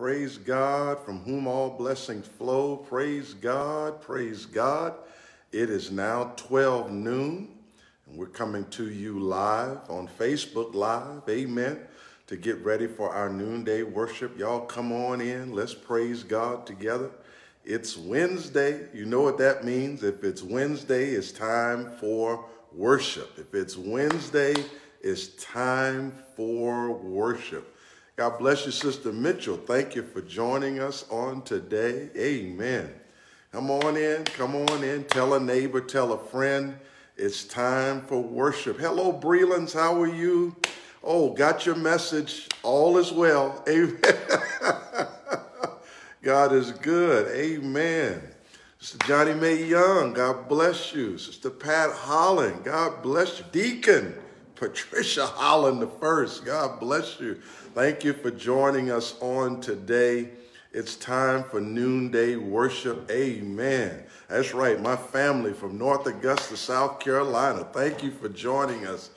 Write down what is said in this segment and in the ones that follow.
Praise God, from whom all blessings flow. Praise God, praise God. It is now 12 noon, and we're coming to you live on Facebook Live, amen, to get ready for our noonday worship. Y'all come on in. Let's praise God together. It's Wednesday. You know what that means. If it's Wednesday, it's time for worship. If it's Wednesday, it's time for worship. God bless you, Sister Mitchell. Thank you for joining us on today. Amen. Come on in. Come on in. Tell a neighbor. Tell a friend. It's time for worship. Hello, Brelands. How are you? Oh, got your message. All is well. Amen. God is good. Amen. Sister Johnny Mae Young, God bless you. Sister Pat Holland, God bless you. Deacon Patricia Holland the first, God bless you. Thank you for joining us on today. It's time for noonday worship. Amen. That's right, my family from North Augusta, South Carolina. Thank you for joining us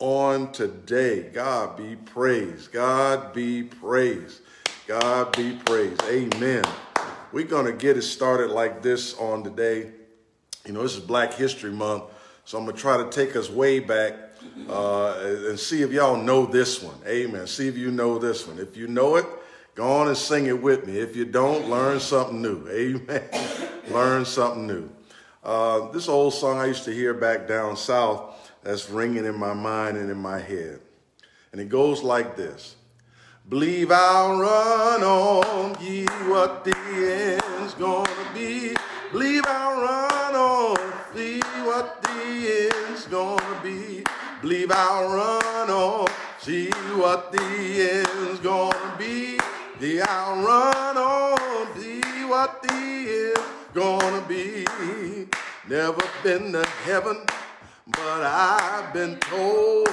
on today. God be praised. God be praised. God be praised. Amen. We're going to get it started like this on today. You know, this is Black History Month, so I'm going to try to take us way back and see if y'all know this one. Amen. See if you know this one. If you know it, go on and sing it with me. If you don't, learn something new. Amen. Learn something new. This old song I used to hear back down south, that's ringing in my mind and in my head. And it goes like this. Believe I'll run on ye, what the end's gonna be. Believe I'll run on thee, what the end's gonna be. Believe I'll run on, see what the end's gonna be. Thee I'll run on, thee what the end's gonna be. Never been to heaven, but I've been told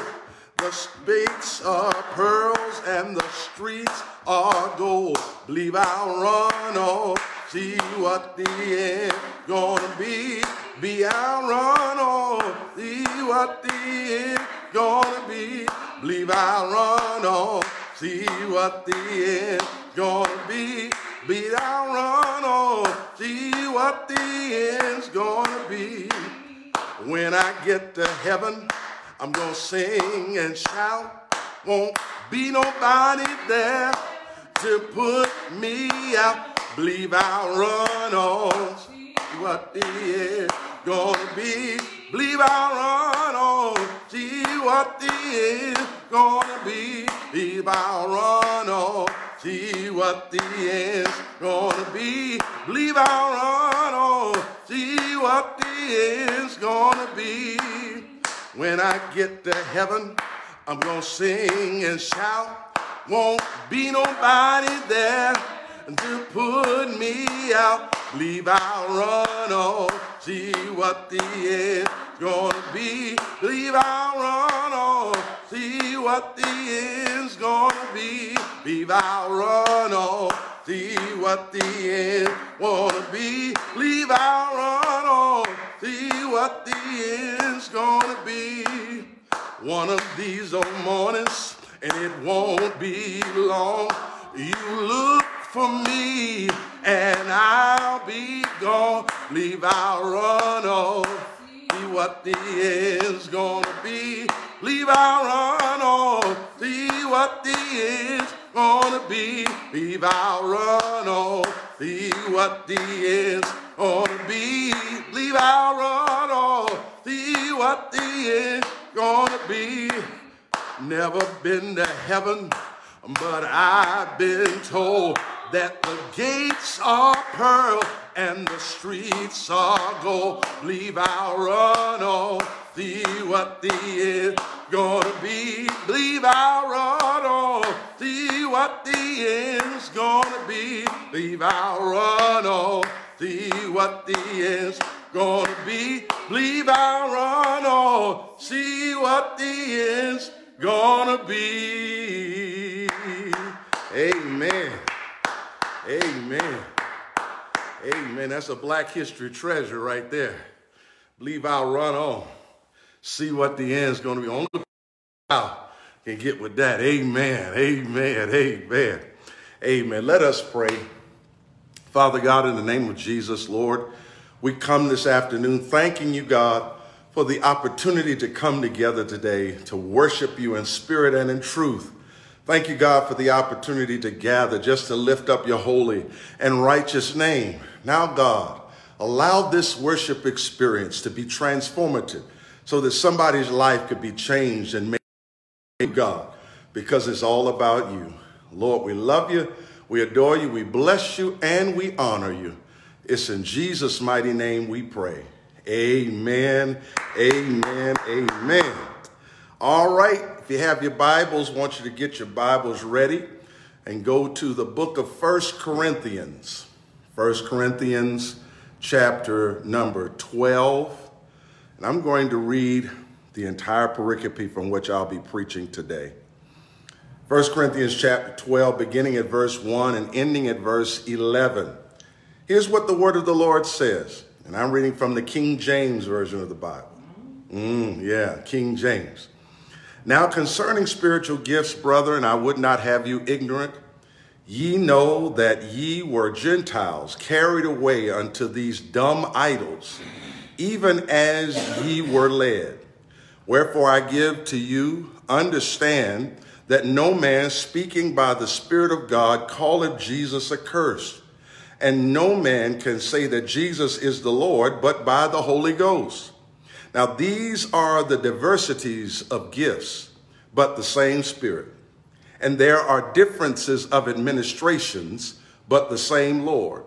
the gates are pearls and the streets are gold. Believe I'll run on, see what the end gonna be. Be I'll run on, see what the end gonna be. Believe I'll run on, see what the end gonna be. Be I'll run on, see what the end's gonna be. When I get to heaven, I'm gonna sing and shout, won't be nobody there to put me out. Believe I'll run on, see what the end's gonna be. Believe I'll run on, see what the end's gonna be. Believe I'll run on, see what the end's gonna be. Believe I'll run on, see what the end's gonna be. When I get to heaven, I'm gonna sing and shout. Won't be nobody there to put me out. Believe I'll run on, see what the end's gonna be. Believe I'll run on, see what the end's gonna be. Believe I'll run on, see what the end's gonna be. Believe I'll run on, see what the end's gonna be. One of these old mornings, and it won't be long. You look for me, and I'll be gone. Believe I'll run on, see what the end's gonna be. Believe I'll run on, see what the end's gonna be. Believe I'll run on, see what the end's gonna be. Believe I'll run on, see what the end's gonna be. Never been to heaven, but I've been told that the gates are pearl and the streets are gold. Believe I'll run on, see what the end's gonna be. Believe I'll run on, see what the end's gonna be. Believe I'll run on, see what the end's gonna be. Believe I'll run on, see what the end's gonna be. Amen. Amen. Amen. That's a Black History treasure right there. Believe I'll run on, see what the end's gonna be. Only the can get with that. Amen. Amen. Amen. Amen. Let us pray. Father God, in the name of Jesus, Lord, we come this afternoon thanking you, God, for the opportunity to come together today to worship you in spirit and in truth. Thank you, God, for the opportunity to gather just to lift up your holy and righteous name. Now, God, allow this worship experience to be transformative so that somebody's life could be changed and made, God, because it's all about you. Lord, we love you, we adore you, we bless you, and we honor you. It's in Jesus' mighty name we pray. Amen, amen, amen. All right, if you have your Bibles, I want you to get your Bibles ready and go to the book of 1 Corinthians. 1 Corinthians chapter number 12. And I'm going to read the entire pericope from which I'll be preaching today. 1 Corinthians chapter 12, beginning at verse 1 and ending at verse 11. Here's what the word of the Lord says. And I'm reading from the King James version of the Bible. King James. Now concerning spiritual gifts, brethren, I would not have you ignorant. Ye know that ye were Gentiles, carried away unto these dumb idols, even as ye were led. Wherefore I give to you, understand that no man speaking by the Spirit of God calleth Jesus accursed, and no man can say that Jesus is the Lord but by the Holy Ghost. Now these are the diversities of gifts, but the same Spirit. And there are differences of administrations, but the same Lord.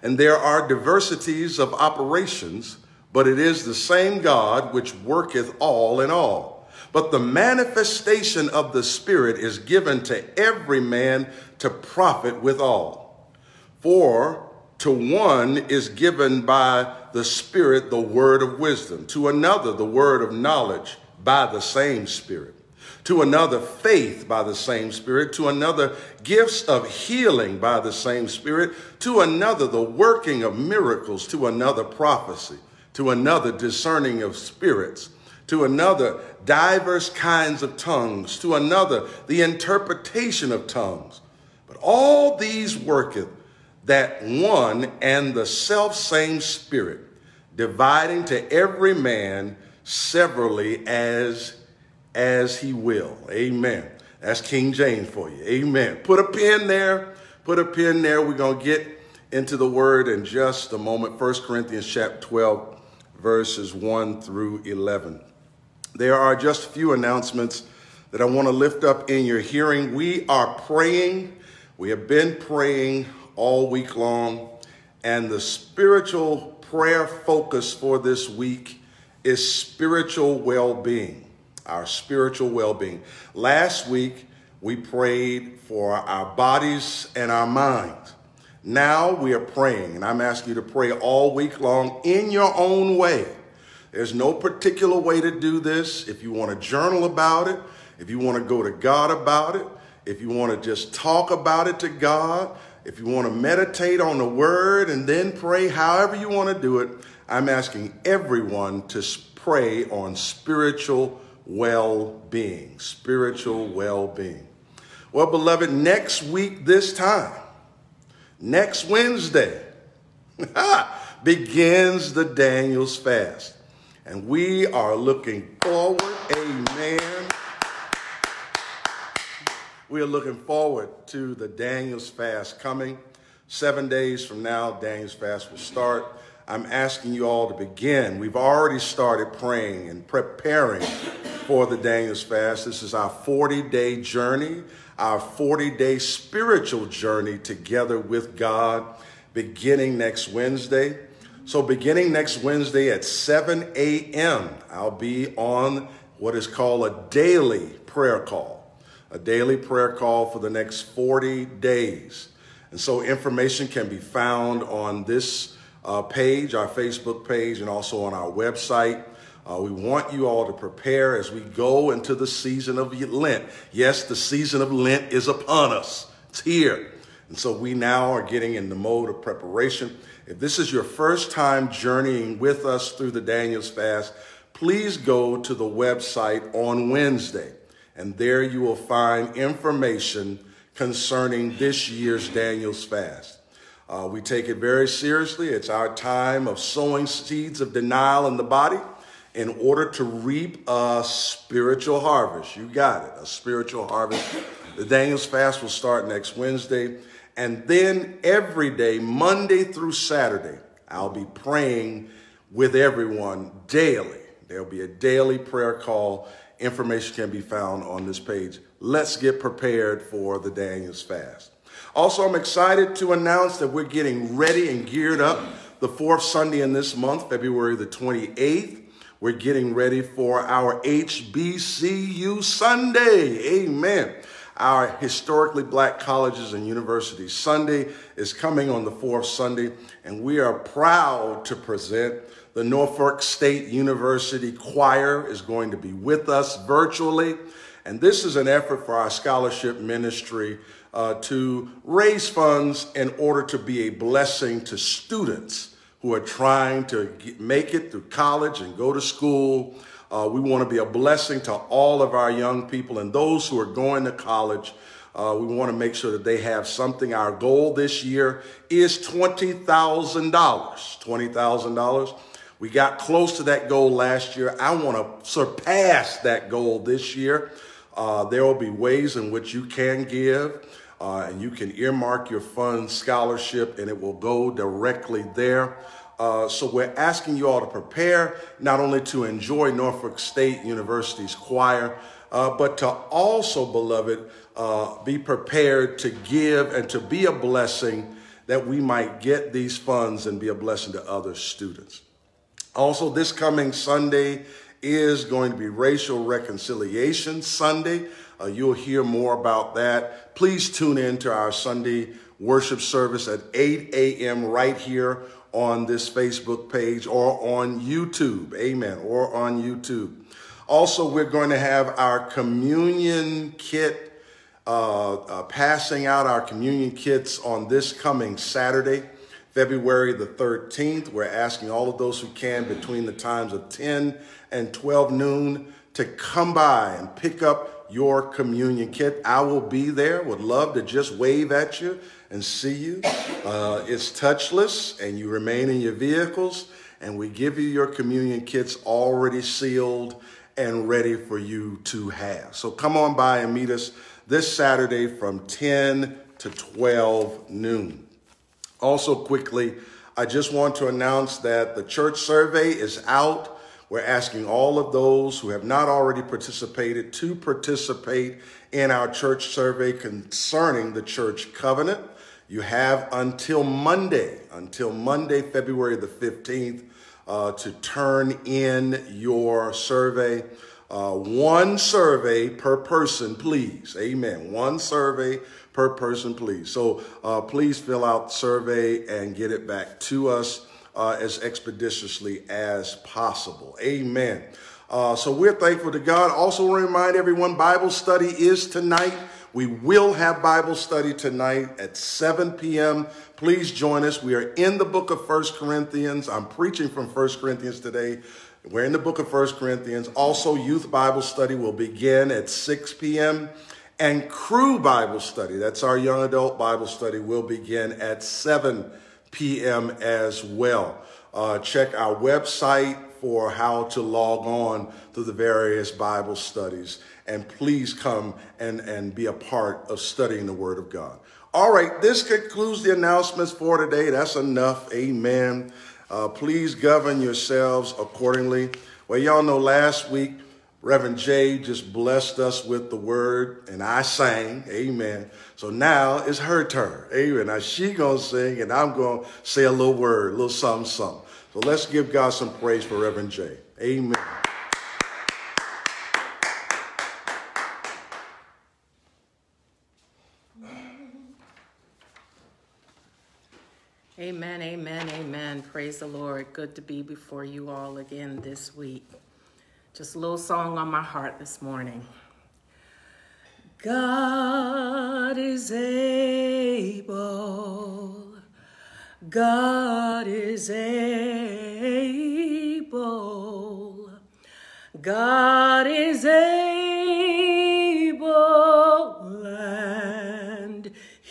And there are diversities of operations, but it is the same God which worketh all in all. But the manifestation of the Spirit is given to every man to profit withal. For to one is given by the Spirit the word of wisdom, to another the word of knowledge by the same Spirit, to another faith by the same Spirit, to another gifts of healing by the same Spirit, to another the working of miracles, to another prophecy, to another discerning of spirits, to another divers kinds of tongues, to another the interpretation of tongues. But all these worketh that one and the selfsame Spirit, dividing to every man severally as he will. Amen. That's King James for you. Amen. Put a pin there. Put a pin there. We're going to get into the word in just a moment. 1 Corinthians chapter 12, verses 1 through 11. There are just a few announcements that I want to lift up in your hearing. We are praying. We have been praying all week long. And the spiritual prayer focus for this week is spiritual well-being, our spiritual well-being. Last week, we prayed for our bodies and our minds. Now we are praying, and I'm asking you to pray all week long in your own way. There's no particular way to do this. If you want to journal about it, if you want to go to God about it, if you want to just talk about it to God, if you want to meditate on the word and then pray, however you want to do it, I'm asking everyone to pray on spiritual well-being, spiritual well-being. Well, beloved, next week this time, next Wednesday, begins the Daniel's Fast. And we are looking forward, amen. We are looking forward to the Daniel's Fast coming. 7 days from now, Daniel's Fast will start. I'm asking you all to begin. We've already started praying and preparing for the Daniel's Fast. This is our 40-day journey, our 40-day spiritual journey together with God, beginning next Wednesday. So beginning next Wednesday at 7 a.m., I'll be on what is called a daily prayer call, for the next 40 days. And so information can be found on this page, our Facebook page, and also on our website. We want you all to prepare as we go into the season of Lent. Yes, the season of Lent is upon us. It's here. And so we now are getting in the mode of preparation. If this is your first time journeying with us through the Daniel's Fast, please go to the website on Wednesday, and there you will find information concerning this year's Daniel's Fast. We take it very seriously. It's our time of sowing seeds of denial in the body in order to reap a spiritual harvest. You got it, a spiritual harvest. The Daniel's Fast will start next Wednesday. And then every day, Monday through Saturday, I'll be praying with everyone daily. There'll be a daily prayer call. Information can be found on this page. Let's get prepared for the Daniel's Fast. Also, I'm excited to announce that we're getting ready and geared up the fourth Sunday in this month, February the 28th. We're getting ready for our HBCU Sunday. Amen. Our Historically Black Colleges and Universities Sunday is coming on the fourth Sunday, and we are proud to present the Norfolk State University Choir is going to be with us virtually. And this is an effort for our scholarship ministry to raise funds in order to be a blessing to students who are trying to make it through college and go to school. We want to be a blessing to all of our young people and those who are going to college. We want to make sure that they have something. Our goal this year is $20,000. $20,000. We got close to that goal last year. I want to surpass that goal this year. There will be ways in which you can give, and you can earmark your fund scholarship, and it will go directly there. So we're asking you all to prepare, not only to enjoy Norfolk State University's choir, but to also, beloved, be prepared to give and to be a blessing, that we might get these funds and be a blessing to other students. Also, this coming Sunday is going to be Racial Reconciliation Sunday. You'll hear more about that. Please tune in to our Sunday worship service at 8 a.m. right here on this Facebook page or on YouTube. Amen. Or on YouTube. Also, we're going to have our communion kit, passing out our communion kits on this coming Saturday, February the 13th. We're asking all of those who can between the times of 10 and 12 noon to come by and pick up your communion kit. I will be there. Would love to just wave at you and see you. It's touchless, and you remain in your vehicles, and we give you your communion kits already sealed and ready for you to have. So come on by and meet us this Saturday from 10 to 12 noon. Also quickly, I just want to announce that the church survey is out. We're asking all of those who have not already participated to participate in our church survey concerning the church covenant. You have until Monday, February the 15th, to turn in your survey. One survey per person, please. Amen. One survey per person, please. So please fill out the survey and get it back to us as expeditiously as possible. Amen. So we're thankful to God. Also remind everyone, Bible study is tonight. We will have Bible study tonight at 7 p.m. Please join us. We are in the book of 1 Corinthians. I'm preaching from 1 Corinthians today. We're in the book of 1 Corinthians. Also, youth Bible study will begin at 6 p.m. And crew Bible study, that's our young adult Bible study, will begin at 7 p.m. as well. Check our website for how to log on to the various Bible studies. And please come and be a part of studying the Word of God. All right, this concludes the announcements for today. That's enough. Amen. Please govern yourselves accordingly. Well, y'all know last week, Reverend Jay just blessed us with the word, and I sang. Amen. So now it's her turn. Amen. Now she's going to sing, and I'm going to say a little word, a little something, something. So let's give God some praise for Reverend Jay. Amen. Amen, amen, amen. Praise the Lord. Good to be before you all again this week. Just a little song on my heart this morning. God is able. God is able. God is able. And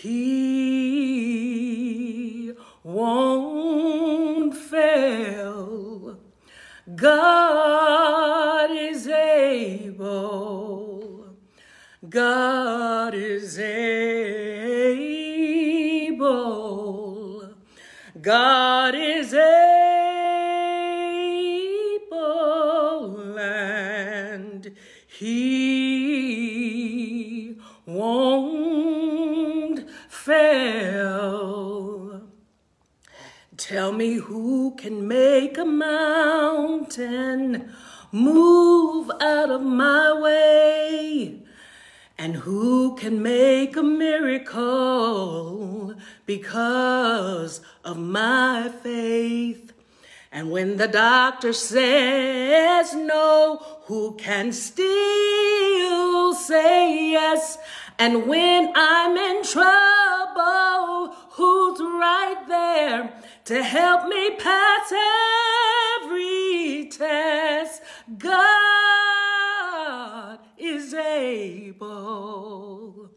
He won't fail. God is able. God is able. God is able, and He won't fail. Tell me who can make a mountain move out of my way, and who can make a miracle because of my faith. And when the doctor says no, who can still say yes? And when I'm in trouble, who's right there to help me pass every test? God is able.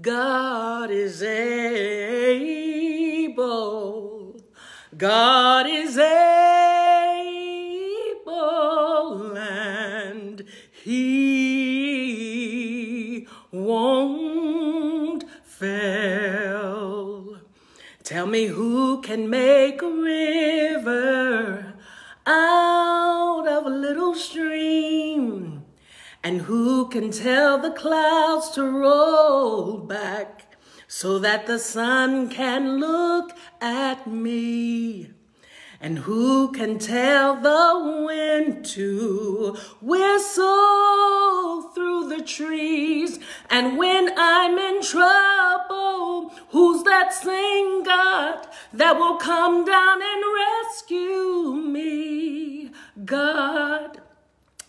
God is able. God is able, and He won't fail. Tell me who can make a river out of a little stream, and who can tell the clouds to roll back so that the sun can look at me? And who can tell the wind to whistle through the trees? And when I'm in trouble, who's that same God that will come down and rescue me? God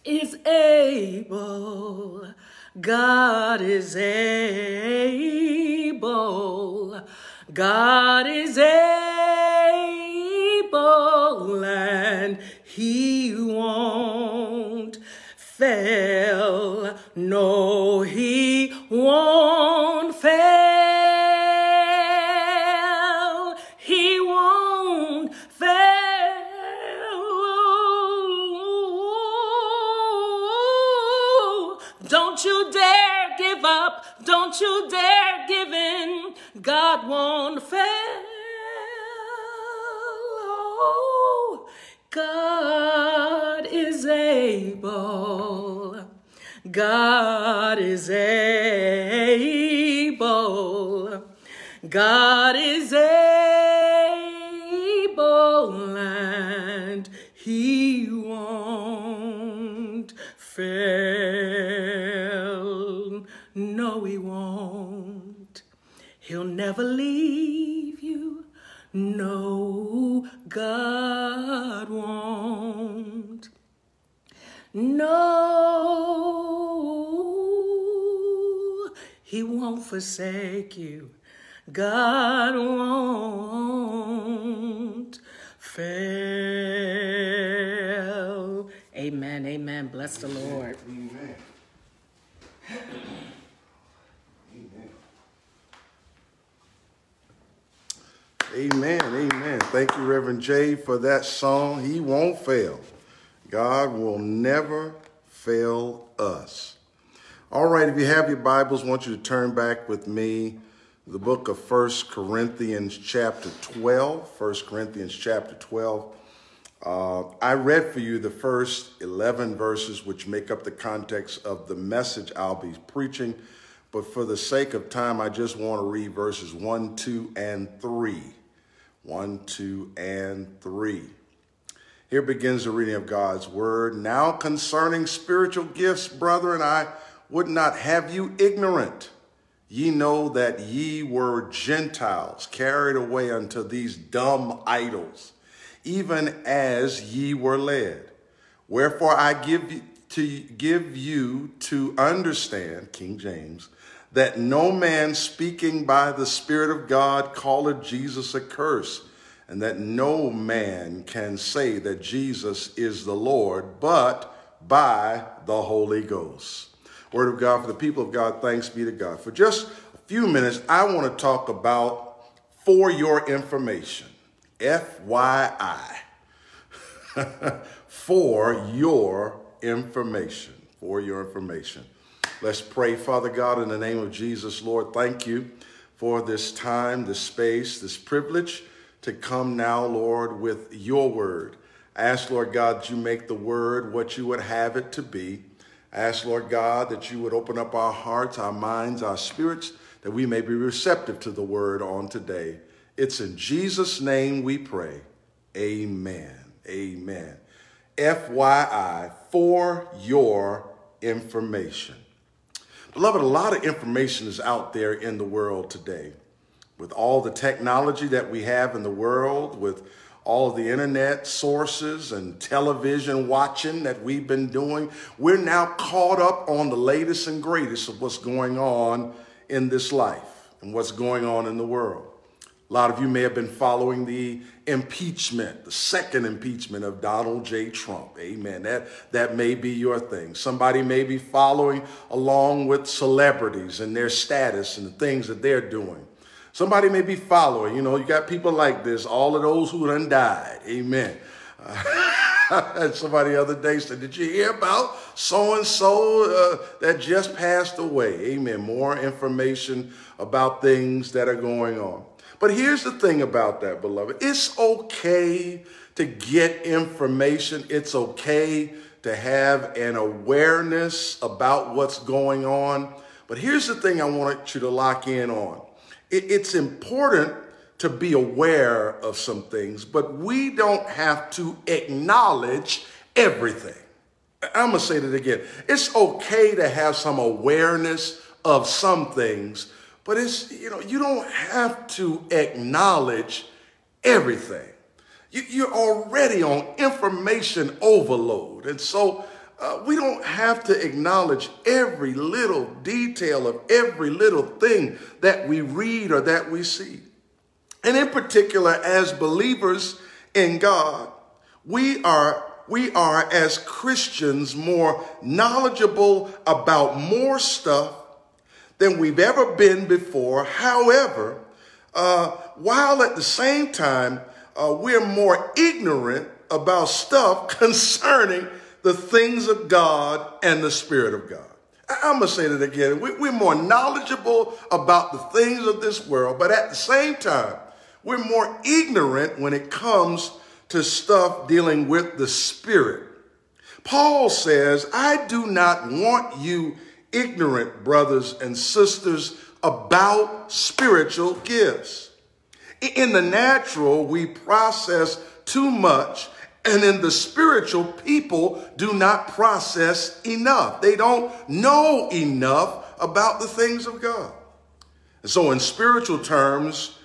is able. God is able. God is able, and He won't fail. No, He won't fail. He won't fail. Don't you dare give up. Don't you dare give in. God won't fail. Oh, God is able. God is able. God is able, and He won't fail. No, He won't. He'll never leave you. No, God won't. No, He won't forsake you. God won't fail. Amen, amen. Bless the Lord. Amen. Amen. Amen, amen. Thank you, Reverend Jay, for that song. He won't fail. God will never fail us. All right, if you have your Bibles, I want you to turn back with me the book of 1 Corinthians chapter 12. 1 Corinthians chapter 12. I read for you the first 11 verses, which make up the context of the message I'll be preaching. But for the sake of time, I just want to read verses 1, 2, and 3. 1, 2, and 3. Here begins the reading of God's word. Now concerning spiritual gifts, brethren, I would not have you ignorant. Ye know that ye were Gentiles, carried away unto these dumb idols, even as ye were led. Wherefore I give you to understand, King James, that no man speaking by the Spirit of God calleth Jesus accursed, and that no man can say that Jesus is the Lord, but by the Holy Ghost. Word of God for the people of God. Thanks be to God. For just few minutes, I want to talk about, for your information, FYI, for your information, for your information. Let's pray. Father God, in the name of Jesus, Lord, thank you for this time, this space, this privilege to come now, Lord, with your word. I ask, Lord God, that you make the word what you would have it to be. I ask, Lord God, that you would open up our hearts, our minds, our spirits, that we may be receptive to the word on today. It's in Jesus' name we pray. Amen. Amen. FYI, for your information. Beloved, a lot of information is out there in the world today. With all the technology that we have in the world, with all the internet sources and television watching that we've been doing, we're now caught up on the latest and greatest of what's going on in this life and what's going on in the world. A lot of you may have been following the impeachment, the second impeachment of Donald J. Trump. Amen. That may be your thing. Somebody may be following along with celebrities and their status and the things that they're doing. Somebody may be following, you know, you got people like this, all of those who done died. Amen. Somebody the other day said, did you hear about so-and-so that just passed away? Amen. More information about things that are going on. But here's the thing about that, beloved. It's okay to get information. It's okay to have an awareness about what's going on. But here's the thing I want you to lock in on. It's important to be aware of some things, but we don't have to acknowledge everything. I'm going to say that again. It's okay to have some awareness of some things, but it's, you know, you don't have to acknowledge everything. You're already on information overload. And so we don't have to acknowledge every little detail of every little thing that we read or that we see. And in particular, as believers in God, we are as Christians more knowledgeable about more stuff than we've ever been before. However, while at the same time, we're more ignorant about stuff concerning the things of God and the Spirit of God. I'm going to say that again. We're more knowledgeable about the things of this world, but at the same time, we're more ignorant when it comes to stuff dealing with the Spirit. Paul says, I do not want you ignorant, brothers and sisters, about spiritual gifts. In the natural, we process too much, and in the spiritual, people do not process enough. They don't know enough about the things of God. And so in spiritual terms,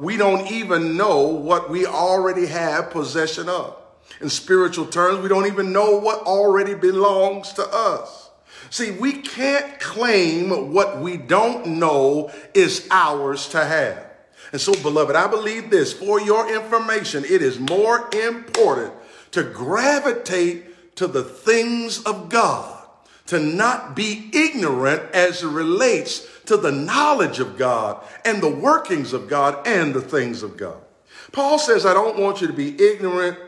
we don't even know what we already have possession of. In spiritual terms, we don't even know what already belongs to us. See, we can't claim what we don't know is ours to have. And so, beloved, I believe this. For your information, it is more important to gravitate to the things of God, to not be ignorant as it relates to the knowledge of God and the workings of God and the things of God. Paul says, I don't want you to be ignorant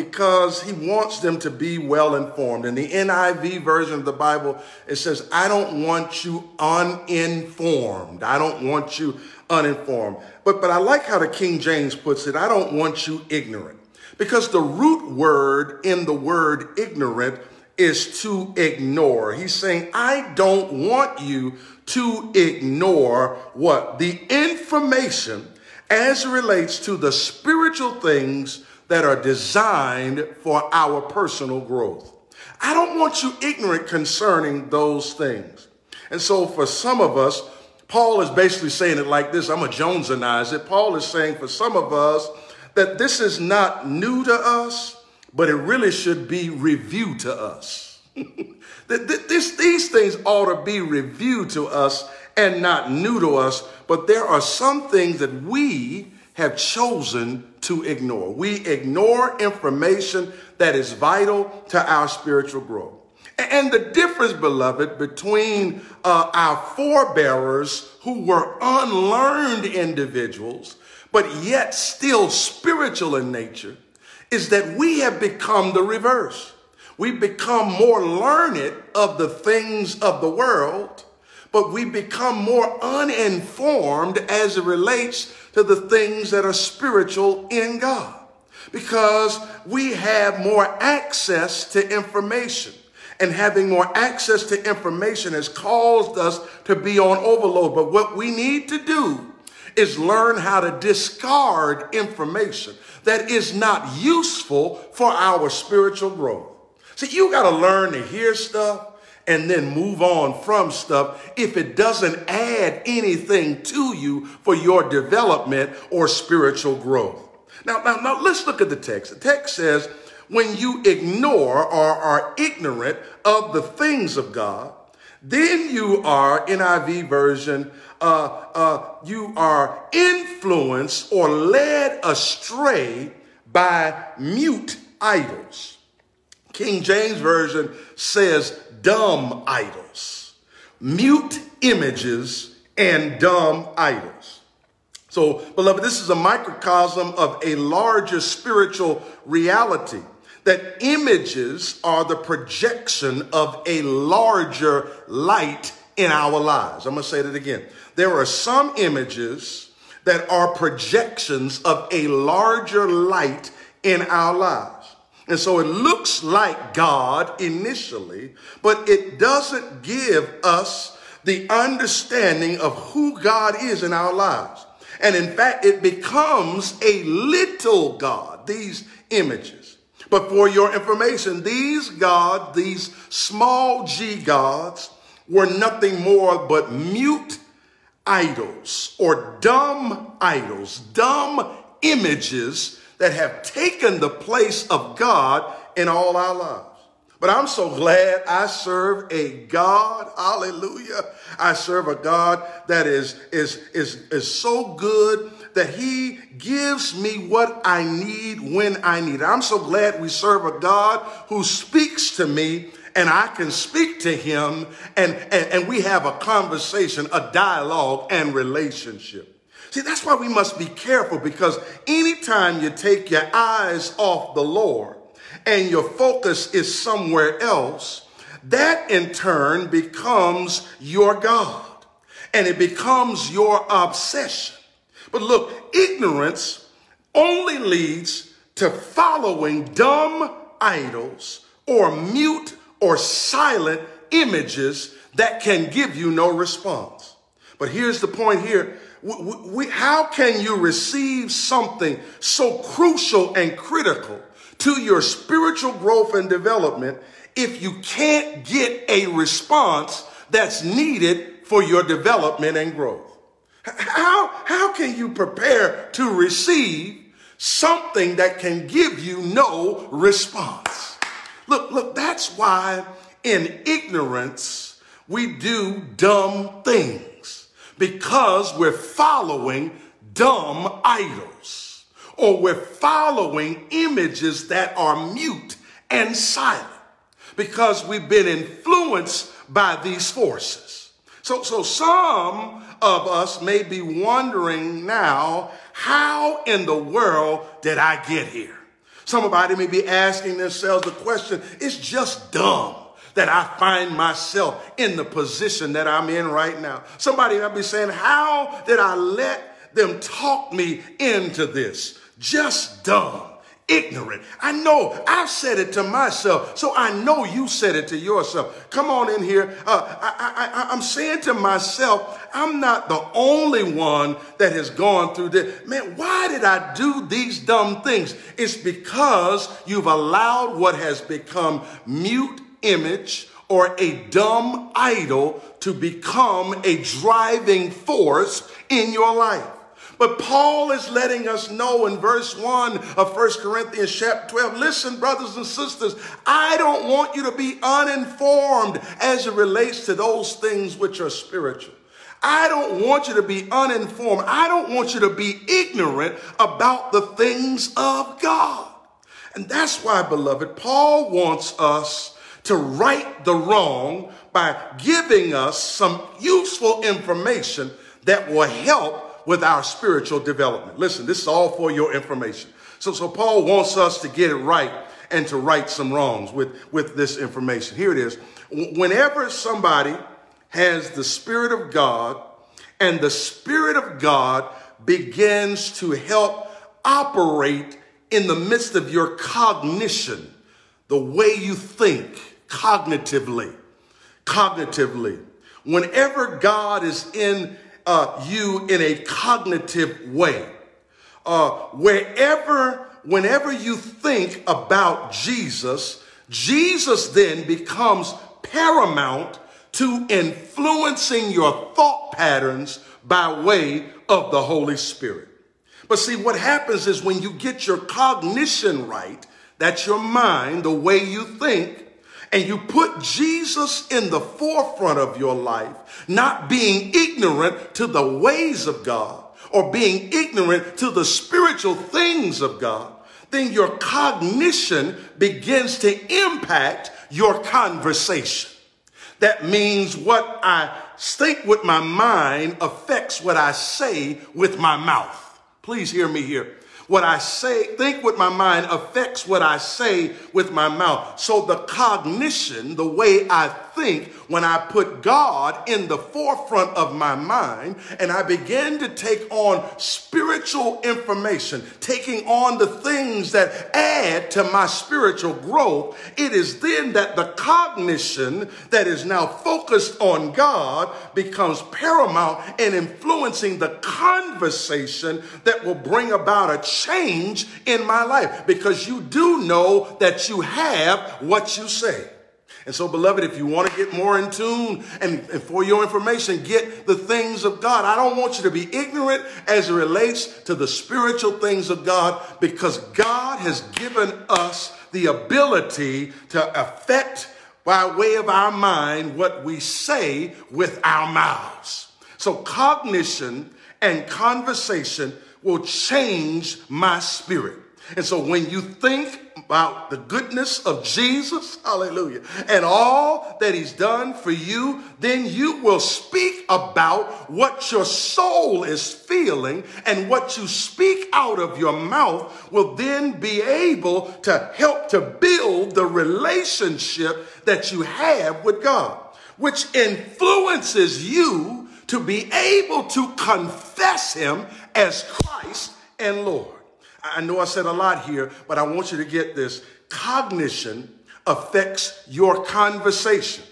because he wants them to be well informed. In the NIV version of the Bible, it says, I don't want you uninformed. I don't want you uninformed. But I like how the King James puts it. I don't want you ignorant, because the root word in the word ignorant is to ignore. He's saying, I don't want you to ignore what? The information as it relates to the spiritual things that are designed for our personal growth. I don't want you ignorant concerning those things. And so for some of us, Paul is basically saying it like this. I'm going to Jonesinize it. Paul is saying for some of us that this is not new to us, but it really should be review to us. These things ought to be reviewed to us and not new to us, but there are some things that we have chosen to ignore. We ignore information that is vital to our spiritual growth. And the difference, beloved, between our forebearers, who were unlearned individuals, but yet still spiritual in nature, is that we have become the reverse. We've become more learned of the things of the world, but we become more uninformed as it relates to the things that are spiritual in God, because we have more access to information. And having more access to information has caused us to be on overload. But what we need to do is learn how to discard information that is not useful for our spiritual growth. See, you got to learn to hear stuff and then move on from stuff if it doesn't add anything to you for your development or spiritual growth. Now let's look at the text. The text says, when you ignore or are ignorant of the things of God, then you are, NIV version, you are influenced or led astray by mute idols. King James version says dumb idols, mute images and dumb idols. So, beloved, this is a microcosm of a larger spiritual reality, that images are the projection of a larger light in our lives. I'm going to say that again. There are some images that are projections of a larger light in our lives. And so it looks like God initially, but it doesn't give us the understanding of who God is in our lives. And in fact, it becomes a little God, these images. But for your information, these gods, these small g gods, were nothing more but mute idols or dumb idols, dumb images that have taken the place of God in all our lives. But I'm so glad I serve a God, hallelujah, I serve a God that is so good that he gives me what I need when I need it. I'm so glad we serve a God who speaks to me and I can speak to him, and we have a conversation, a dialogue and relationship. See, that's why we must be careful, because anytime you take your eyes off the Lord and your focus is somewhere else, that in turn becomes your God and it becomes your obsession. But look, ignorance only leads to following dumb idols or mute or silent images that can give you no response. But here's the point here. How can you receive something so crucial and critical to your spiritual growth and development if you can't get a response that's needed for your development and growth? How can you prepare to receive something that can give you no response? Look, that's why in ignorance we do dumb things, because we're following dumb idols, or we're following images that are mute and silent, because we've been influenced by these forces. So some of us may be wondering now, how in the world did I get here? Somebody may be asking themselves the question, it's just dumb that I find myself in the position that I'm in right now. Somebody might be saying, how did I let them talk me into this? Just dumb. Ignorant. I know I've said it to myself, so I know you said it to yourself. Come on in here. I'm saying to myself, I'm not the only one that has gone through this. Man, why did I do these dumb things? It's because you've allowed what has become mute image or a dumb idol to become a driving force in your life. But Paul is letting us know in verse 1 of 1 Corinthians chapter 12, listen, brothers and sisters, I don't want you to be uninformed as it relates to those things which are spiritual. I don't want you to be uninformed. I don't want you to be ignorant about the things of God. And that's why, beloved, Paul wants us to right the wrong by giving us some useful information that will help with our spiritual development. Listen, this is all for your information. So Paul wants us to get it right and to right some wrongs with this information. Here it is. Whenever somebody has the Spirit of God and the Spirit of God begins to help operate in the midst of your cognition, the way you think cognitively, whenever God is in you in a cognitive way, whenever you think about Jesus, Jesus then becomes paramount to influencing your thought patterns by way of the Holy Spirit. But see, what happens is when you get your cognition right, that's your mind, the way you think, and you put Jesus in the forefront of your life, not being ignorant to the ways of God or being ignorant to the spiritual things of God, then your cognition begins to impact your conversation. That means what I think with my mind affects what I say with my mouth. Please hear me here. What I say, think with my mind affects what I say with my mouth. So the cognition, the way I think, when I put God in the forefront of my mind and I begin to take on spiritual information, taking on the things that add to my spiritual growth, it is then that the cognition that is now focused on God becomes paramount in influencing the conversation that will bring about a change in my life, because you do know that you have what you say. And so, beloved, if you want to get more in tune and for your information, get the things of God. I don't want you to be ignorant as it relates to the spiritual things of God, because God has given us the ability to affect by way of our mind what we say with our mouths. So cognition and conversation will change my spirit. And so when you think about the goodness of Jesus, hallelujah, and all that he's done for you, then you will speak about what your soul is feeling, and what you speak out of your mouth will then be able to help to build the relationship that you have with God, which influences you to be able to confess him as Christ and Lord. I know I said a lot here, but I want you to get this. Cognition affects your conversation,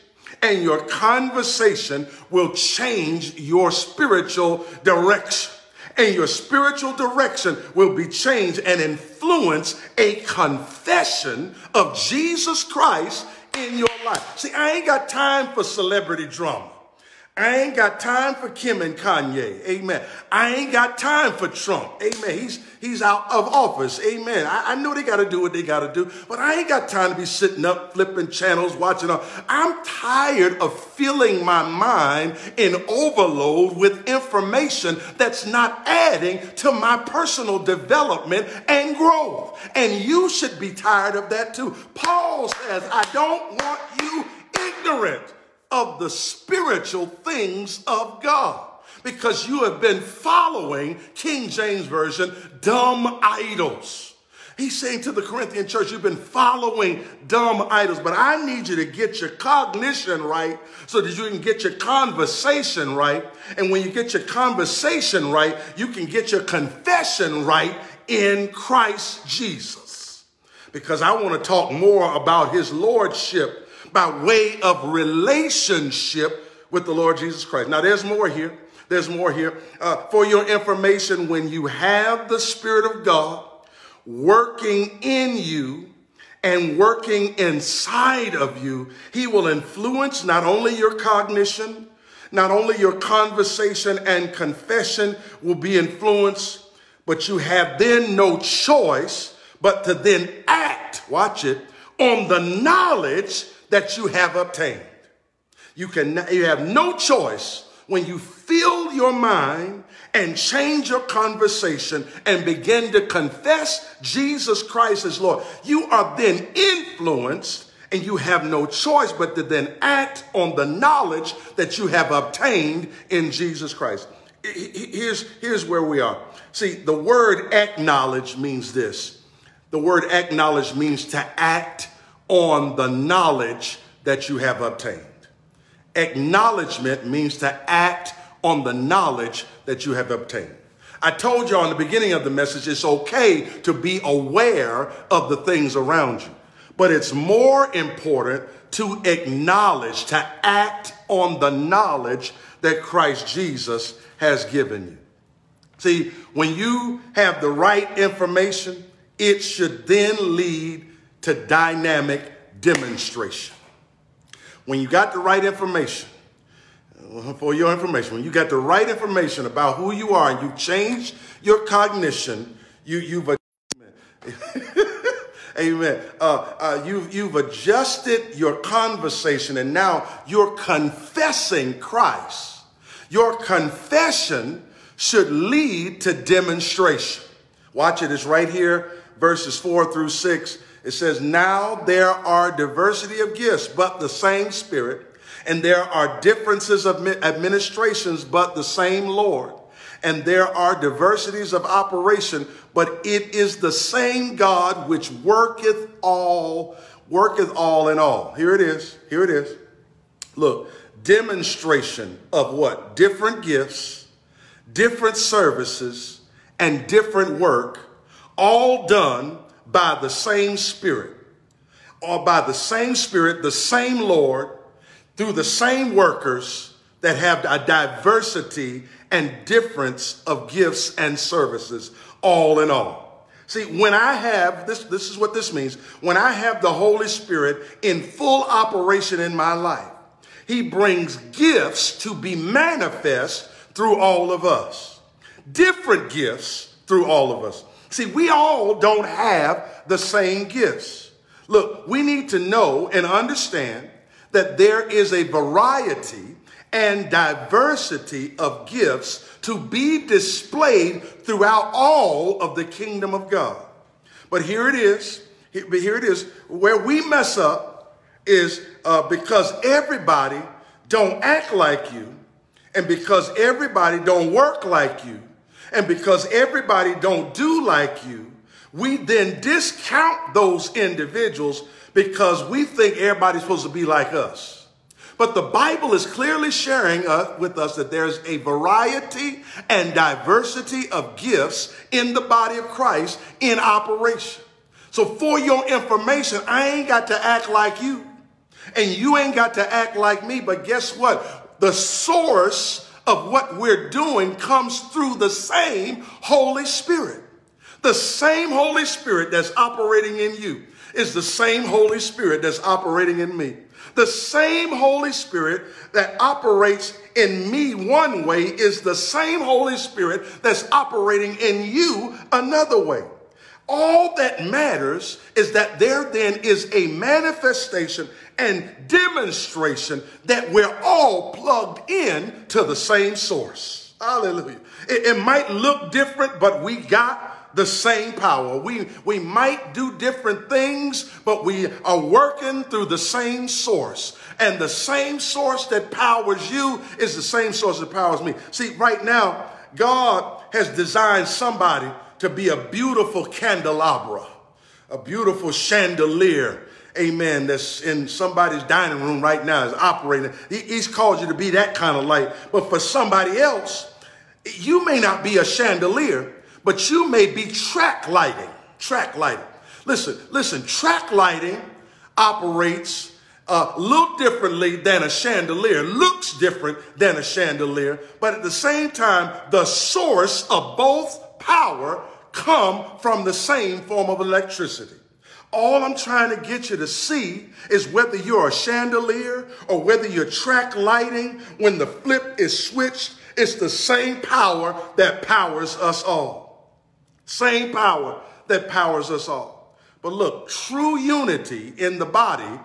and your conversation will change your spiritual direction, and your spiritual direction will be changed and influence a confession of Jesus Christ in your life. See, I ain't got time for celebrity drama. I ain't got time for Kim and Kanye, amen. I ain't got time for Trump, amen. He's out of office, amen. I know they got to do what they got to do, but I ain't got time to be sitting up, flipping channels, watching all. I'm tired of filling my mind in overload with information that's not adding to my personal development and growth. And you should be tired of that too. Paul says, I don't want you ignorant of the spiritual things of God, because you have been following, King James Version, dumb idols. He's saying to the Corinthian church, you've been following dumb idols, but I need you to get your cognition right so that you can get your conversation right. And when you get your conversation right, you can get your confession right in Christ Jesus. Because I want to talk more about his lordship by way of relationship with the Lord Jesus Christ. Now, there's more here. There's more here. For your information, when you have the Spirit of God working in you and working inside of you, he will influence not only your cognition, not only your conversation and confession will be influenced, but you have then no choice but to then act, watch it, on the knowledge that you have obtained. You have no choice when you fill your mind and change your conversation and begin to confess Jesus Christ as Lord. You are then influenced and you have no choice but to then act on the knowledge that you have obtained in Jesus Christ. Here's where we are. See, the word acknowledge means this. The word acknowledge means to act on the knowledge that you have obtained. Acknowledgement means to act on the knowledge that you have obtained. I told you on the beginning of the message, it's okay to be aware of the things around you, but it's more important to acknowledge, to act on the knowledge that Christ Jesus has given you. See, when you have the right information, it should then lead to dynamic demonstration. When you got the right information, for your information, when you got the right information about who you are and you change your cognition, you've adjusted your conversation, and now you're confessing Christ. Your confession should lead to demonstration. Watch it. It's right here, verses 4 through 6. It says, now there are diversity of gifts, but the same Spirit. And there are differences of administrations, but the same Lord. And there are diversities of operation, but it is the same God which worketh all in all. Here it is. Here it is. Look, demonstration of what? Different gifts, different services, and different work, all done by the same Spirit, or by the same Spirit, the same Lord, through the same workers that have a diversity and difference of gifts and services, all in all. See, when I have, this is what this means, when I have the Holy Spirit in full operation in my life, he brings gifts to be manifest through all of us, different gifts through all of us. See, we all don't have the same gifts. Look, we need to know and understand that there is a variety and diversity of gifts to be displayed throughout all of the kingdom of God. But here it is. Here it is. Where we mess up is because everybody don't act like you, and because everybody don't work like you, and because everybody don't do like you, we then discount those individuals because we think everybody's supposed to be like us. But the Bible is clearly sharing with us that there's a variety and diversity of gifts in the body of Christ in operation. So for your information, I ain't got to act like you, and you ain't got to act like me. But guess what? The source of what we're doing comes through the same Holy Spirit. The same Holy Spirit that's operating in you is the same Holy Spirit that's operating in me. The same Holy Spirit that operates in me one way is the same Holy Spirit that's operating in you another way. All that matters is that there then is a manifestation and demonstration that we're all plugged in to the same source. Hallelujah. It might look different, but we got the same power. We might do different things, but we are working through the same source. And the same source that powers you is the same source that powers me. See, right now, God has designed somebody to be a beautiful candelabra, a beautiful chandelier, amen, that's in somebody's dining room right now, is operating. He's called you to be that kind of light. But for somebody else, you may not be a chandelier, but you may be track lighting, track lighting. Listen, track lighting operates a little differently than a chandelier, looks different than a chandelier, but at the same time, the source of both power come from the same form of electricity. All I'm trying to get you to see is whether you're a chandelier or whether you're track lighting, when the flip is switched, it's the same power that powers us all. Same power that powers us all. But look, true unity in the body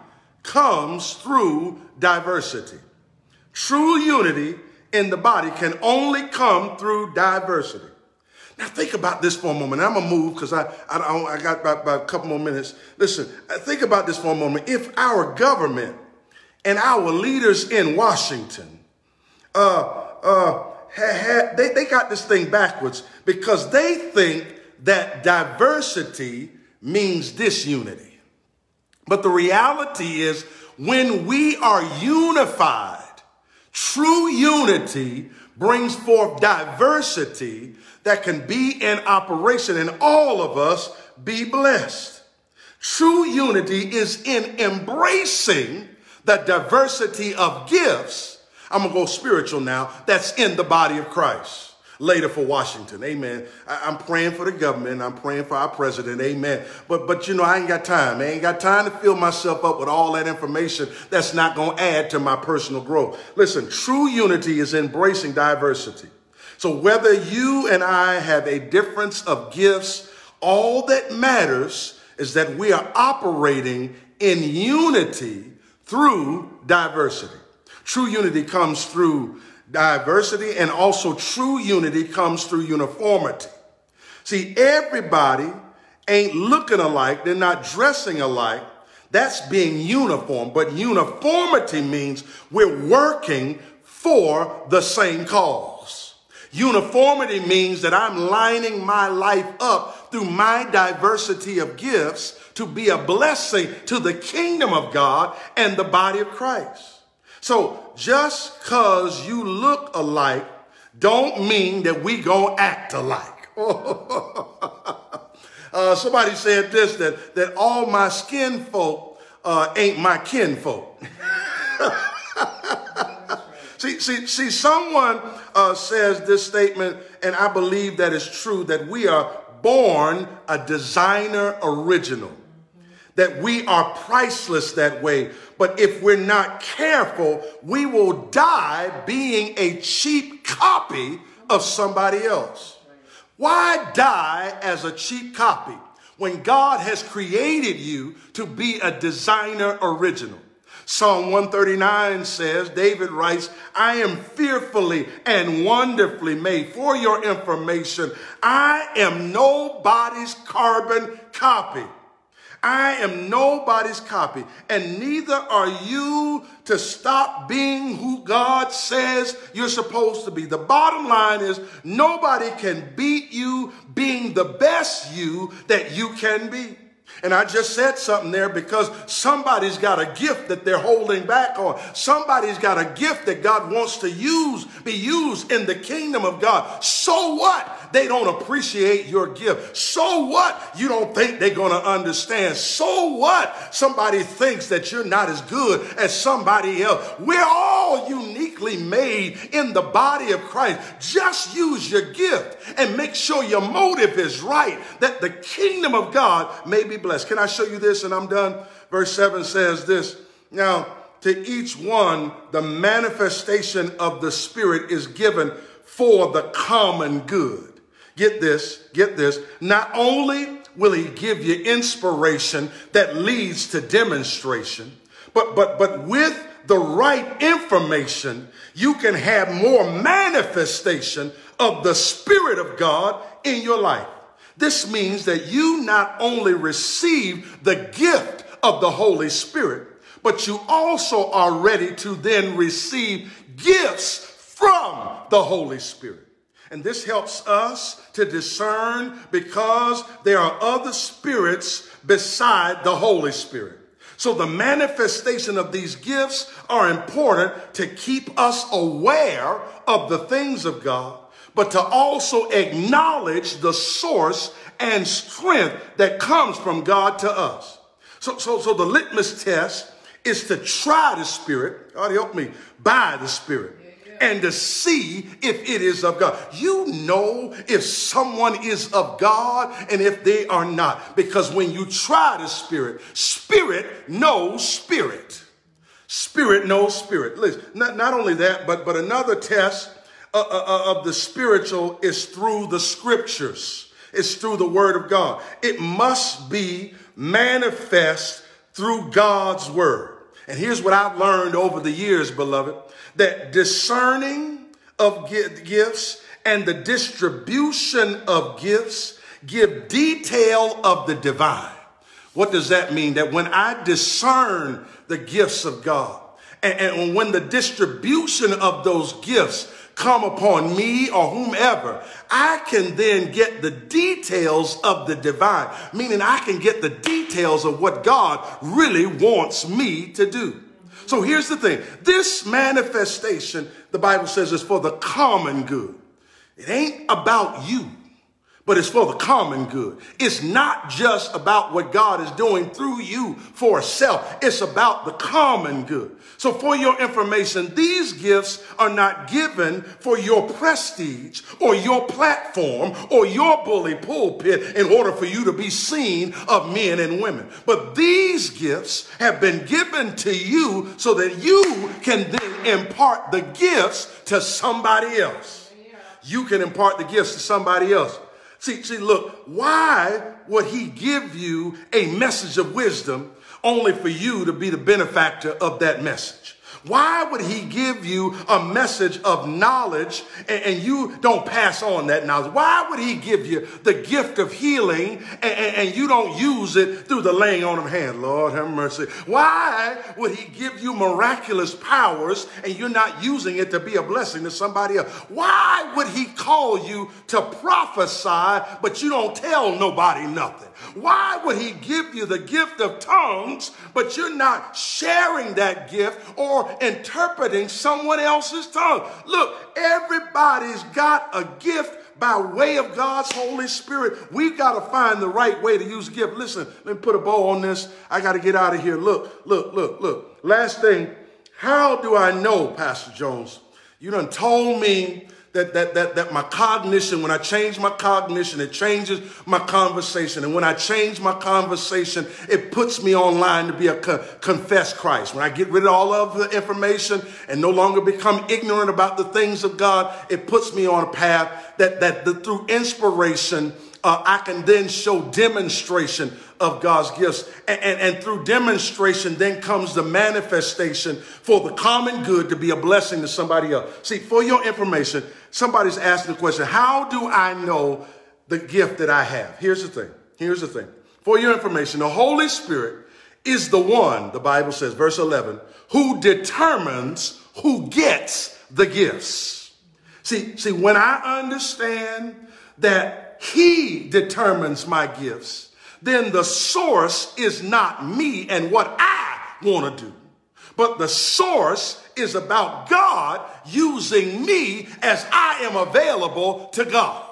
comes through diversity. True unity in the body can only come through diversity. Now think about this for a moment. I'm gonna move because I got about a couple more minutes. Listen, think about this for a moment. If our government and our leaders in Washington, they got this thing backwards because they think that diversity means disunity. But the reality is when we are unified, true unity brings forth diversity that can be in operation and all of us be blessed. True unity is in embracing the diversity of gifts. I'm going to go spiritual now. That's in the body of Christ. Later for Washington. Amen. I'm praying for the government. I'm praying for our president. Amen. But you know, I ain't got time. I ain't got time to fill myself up with all that information that's not going to add to my personal growth. Listen, true unity is embracing diversity. So whether you and I have a difference of gifts, all that matters is that we are operating in unity through diversity. True unity comes through diversity, and also true unity comes through uniformity. See, everybody ain't looking alike. They're not dressing alike. That's being uniform. But uniformity means we're working for the same cause. Uniformity means that I'm lining my life up through my diversity of gifts to be a blessing to the kingdom of God and the body of Christ. So just because you look alike don't mean that we gonna act alike. Somebody said this, that all my skin folk ain't my kin folk. see, someone says this statement, and I believe that is true, that we are born a designer original, that we are priceless that way. But if we're not careful, we will die being a cheap copy of somebody else. Why die as a cheap copy when God has created you to be a designer original? Psalm 139 says, David writes, I am fearfully and wonderfully made. For your information, I am nobody's carbon copy. I am nobody's copy, and neither are you, to stop being who God says you're supposed to be. The bottom line is nobody can beat you being the best you that you can be. And I just said something there because somebody's got a gift that they're holding back on. Somebody's got a gift that God wants to use, be used in the kingdom of God. So what? They don't appreciate your gift. So what? You don't think they're going to understand. So what? Somebody thinks that you're not as good as somebody else. We're all uniquely made in the body of Christ. Just use your gift and make sure your motive is right, that the kingdom of God may be blessed. Can I show you this and I'm done? Verse 7 says this, now to each one the manifestation of the Spirit is given for the common good. Get this. Not only will he give you inspiration that leads to demonstration, but with the right information, you can have more manifestation of the Spirit of God in your life. This means that you not only receive the gift of the Holy Spirit, but you also are ready to then receive gifts from the Holy Spirit. And this helps us to discern because there are other spirits beside the Holy Spirit. So the manifestation of these gifts are important to keep us aware of the things of God, but to also acknowledge the source and strength that comes from God to us. So the litmus test is to try the Spirit, God help me, by the Spirit, and to see if it is of God. You know if someone is of God and if they are not, because when you try the Spirit, Spirit knows Spirit. Spirit knows Spirit. Listen, not only that, but another test of the spiritual is through the scriptures. It's through the word of God. It must be manifest through God's word. And here's what I've learned over the years, beloved, that discerning of gifts and the distribution of gifts give detail of the divine. What does that mean? That when I discern the gifts of God, and when the distribution of those gifts come upon me or whomever, I can then get the details of the divine, meaning I can get the details of what God really wants me to do. So here's the thing. This manifestation, the Bible says, is for the common good. It ain't about you, but it's for the common good. It's not just about what God is doing through you for self. It's about the common good. So for your information, these gifts are not given for your prestige or your platform or your bully pulpit in order for you to be seen of men and women. But these gifts have been given to you so that you can then impart the gifts to somebody else. You can impart the gifts to somebody else. See, look, why would he give you a message of wisdom only for you to be the benefactor of that message? Why would he give you a message of knowledge and you don't pass on that knowledge? Why would he give you the gift of healing and you don't use it through the laying on of hands? Lord have mercy. Why would he give you miraculous powers and you're not using it to be a blessing to somebody else? Why would he call you to prophesy but you don't tell nobody nothing? Why would he give you the gift of tongues but you're not sharing that gift or interpreting someone else's tongue? Look, everybody's got a gift by way of God's Holy Spirit. We've got to find the right way to use gift. Listen, let me put a bow on this. I got to get out of here. Look. Last thing, how do I know, Pastor Jones? You done told me that my cognition, when I change my cognition, it changes my conversation. And when I change my conversation, it puts me online to be a confessed Christ. When I get rid of all of the information and no longer become ignorant about the things of God, it puts me on a path that through inspiration, I can then show demonstration of God's gifts. And through demonstration, then comes the manifestation for the common good to be a blessing to somebody else. See, for your information, somebody's asking the question, how do I know the gift that I have? Here's the thing. For your information, the Holy Spirit is the one, the Bible says, verse 11, who determines who gets the gifts. See, when I understand that he determines my gifts, then the source is not me and what I want to do, but the source is about God using me as I am available to God.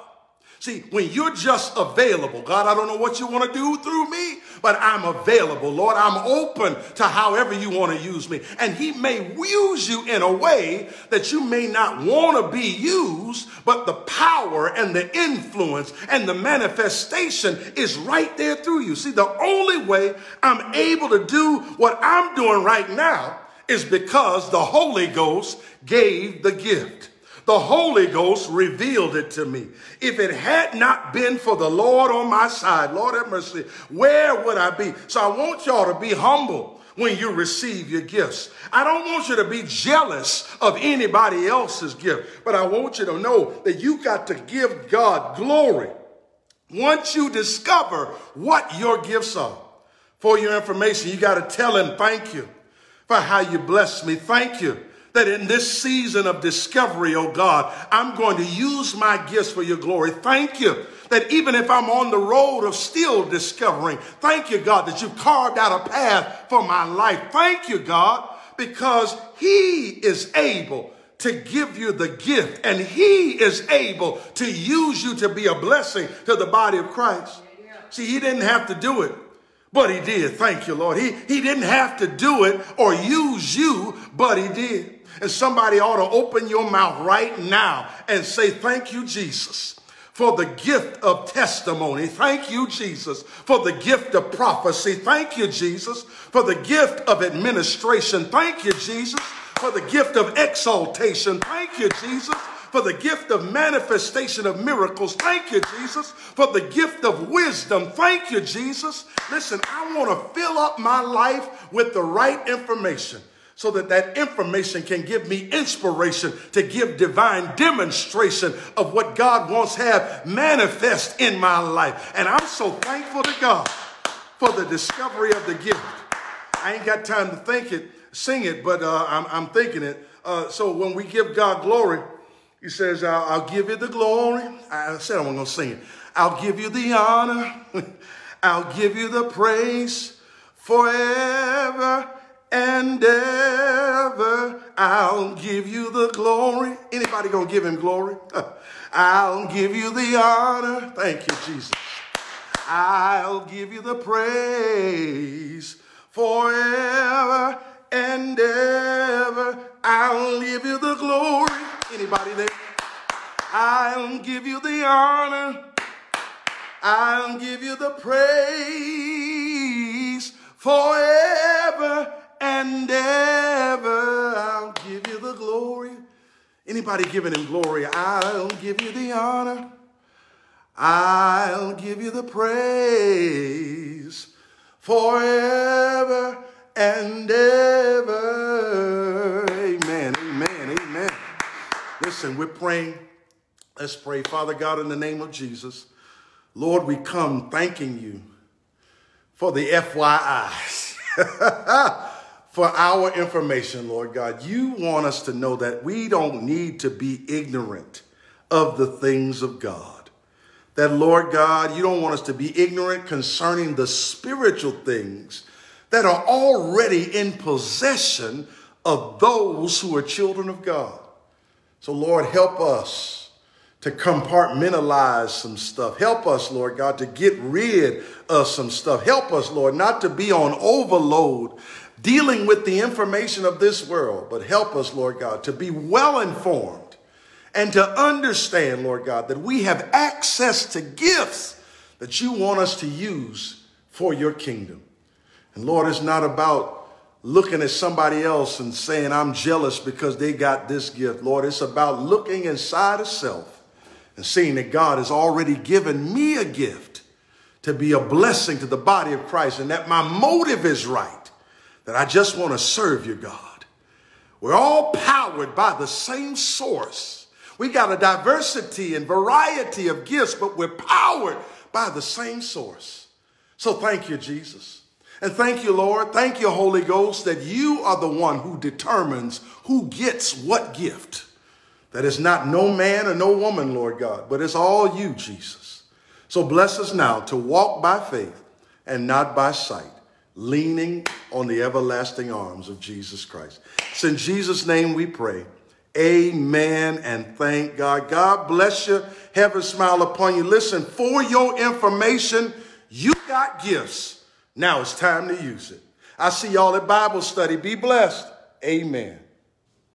See, when you're just available, God, I don't know what you want to do through me, but I'm available. Lord, I'm open to however you want to use me. And he may use you in a way that you may not want to be used, but the power and the influence and the manifestation is right there through you. See, the only way I'm able to do what I'm doing right now is because the Holy Ghost gave the gift. The Holy Ghost revealed it to me. If it had not been for the Lord on my side, Lord have mercy, where would I be? So I want y'all to be humble when you receive your gifts. I don't want you to be jealous of anybody else's gift, but I want you to know that you got to give God glory once you discover what your gifts are. For your information, you got to tell him, thank you for how you blessed me. Thank you that in this season of discovery, oh God, I'm going to use my gifts for your glory. Thank you that even if I'm on the road of still discovering, thank you, God, that you've carved out a path for my life. Thank you, God, because he is able to give you the gift and he is able to use you to be a blessing to the body of Christ. See, he didn't have to do it, but he did. Thank you, Lord. He didn't have to do it or use you, but he did. And somebody ought to open your mouth right now and say, thank you, Jesus, for the gift of testimony. Thank you, Jesus, for the gift of prophecy. Thank you, Jesus, for the gift of administration. Thank you, Jesus, for the gift of exaltation. Thank you, Jesus, for the gift of manifestation of miracles. Thank you, Jesus, for the gift of wisdom. Thank you, Jesus. Listen, I want to fill up my life with the right information. so that that information can give me inspiration to give divine demonstration of what God wants to have manifest in my life. And I'm so thankful to God for the discovery of the gift. I ain't got time to think it, sing it, but I'm thinking it. So when we give God glory, he says, I'll give you the glory. I said I wasn't going to sing it. I'll give you the honor. I'll give you the praise forever and ever. I'll give you the glory. Anybody going to give him glory? I'll give you the honor. Thank you, Jesus. I'll give you the praise forever and ever. I'll give you the glory. Anybody there? I'll give you the honor. I'll give you the praise forever and ever. I'll give you the glory. Anybody giving him glory? I'll give you the honor. I'll give you the praise forever and ever. Amen, amen, amen. Listen, we're praying. Let's pray. Father God, in the name of Jesus, Lord, we come thanking you for the FYIs, for our information, Lord God. You want us to know that we don't need to be ignorant of the things of God. That, Lord God, you don't want us to be ignorant concerning the spiritual things that are already in possession of those who are children of God. So, Lord, help us to compartmentalize some stuff. Help us, Lord God, to get rid of some stuff. Help us, Lord, not to be on overload dealing with the information of this world, but help us, Lord God, to be well informed and to understand, Lord God, that we have access to gifts that you want us to use for your kingdom. And Lord, it's not about looking at somebody else and saying, I'm jealous because they got this gift. Lord, it's about looking inside of self and seeing that God has already given me a gift to be a blessing to the body of Christ, and that my motive is right, that I just want to serve you, God. We're all powered by the same source. We got a diversity and variety of gifts, but we're powered by the same source. So thank you, Jesus. And thank you, Lord. Thank you, Holy Ghost, that you are the one who determines who gets what gift. That is not no man or no woman, Lord God, but it's all you, Jesus. So bless us now to walk by faith and not by sight, leaning on the everlasting arms of Jesus Christ. It's in Jesus' name we pray. Amen and thank God. God bless you. Heaven smile upon you. Listen, for your information, you got gifts. Now it's time to use it. I see y'all at Bible study. Be blessed. Amen.